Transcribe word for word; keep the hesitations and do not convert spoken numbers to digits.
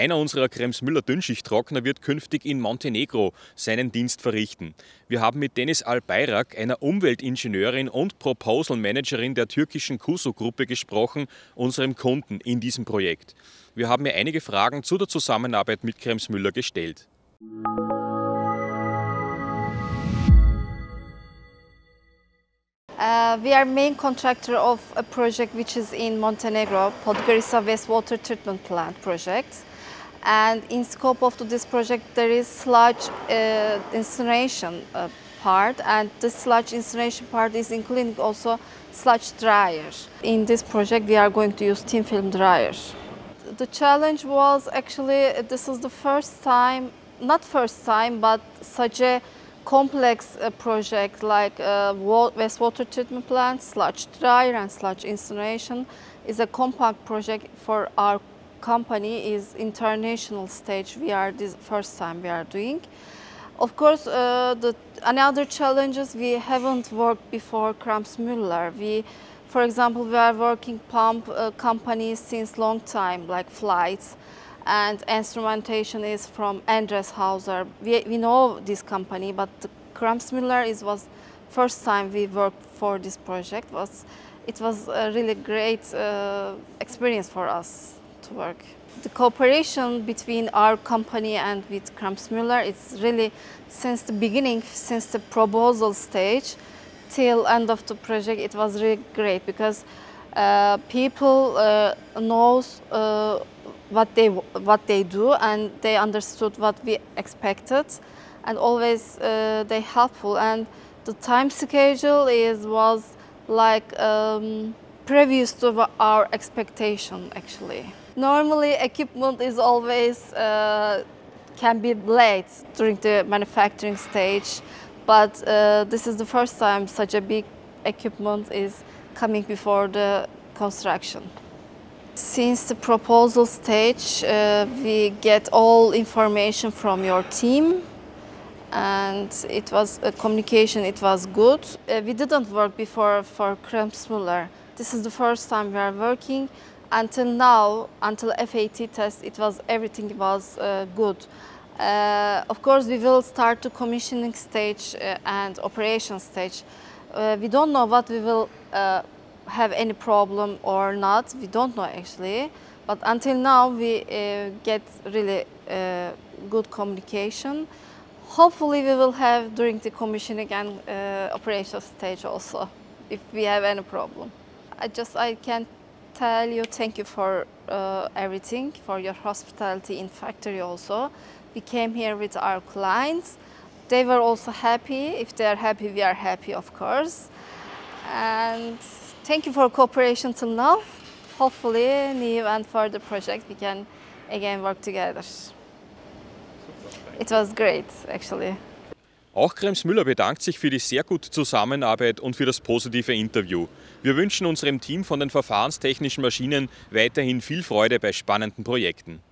Einer unserer Kremsmüller Dünnschichttrockner wird künftig in Montenegro seinen Dienst verrichten. Wir haben mit Denis Albayrak, einer Umweltingenieurin und Proposal Managerin der türkischen Kuzu Gruppe gesprochen, unserem Kunden in diesem Projekt. Wir haben ihr einige Fragen zu der Zusammenarbeit mit Kremsmüller gestellt. Uh, we are main contractor of a project which is in Montenegro, Podgorica Wastewater Treatment Plant Project. And in scope of this project there is sludge uh, incineration uh, part, and the sludge incineration part is including also sludge dryers. In this project we are going to use thin film dryers. The challenge was actually, this is the first time, not first time, but such a complex uh, project like uh, wastewater treatment plant, sludge dryer and sludge incineration is a compact project for our company, is international stage. We are this first time we are doing. Of course, uh, the another challenges, we haven't worked before Kremsmüller. We, for example, we are working pump uh, companies since long time, like flights. And instrumentation is from Andres Hauser. We, we know this company, but Kremsmüller is was first time we worked for this project. Was it was a really great uh, experience for us to work. The cooperation between our company and with Kremsmüller, it's really since the beginning, since the proposal stage till end of the project, it was really great because uh, people uh, knows. Uh, what they what they do, and they understood what we expected, and always uh, they helpful. And the time schedule is was like um, previous to our expectation actually. Normally equipment is always uh, can be late during the manufacturing stage, but uh, this is the first time such a big equipment is coming before the construction. Since the proposal stage, uh, we get all information from your team, and it was a communication, it was good. Uh, we didn't work before for Kremsmüller. This is the first time we are working. Until now, until F A T test, it was everything was uh, good. Uh, of course, we will start the commissioning stage uh, and operation stage. Uh, we don't know what we will uh, have any problem or not, we don't know actually, but until now we uh, get really uh, good communication. Hopefully we will have during the commissioning and uh, operational stage also, if we have any problem. I just I can tell you thank you for uh, everything, for your hospitality in factory also. We came here with our clients, they were also happy. If they are happy, we are happy of course. And thank you for cooperation till now. Hopefully, new and further project we can again work together. It was great, actually. Auch Kremsmüller bedankt sich für die sehr gute Zusammenarbeit und für das positive Interview. Wir wünschen unserem Team von den verfahrenstechnischen Maschinen weiterhin viel Freude bei spannenden Projekten.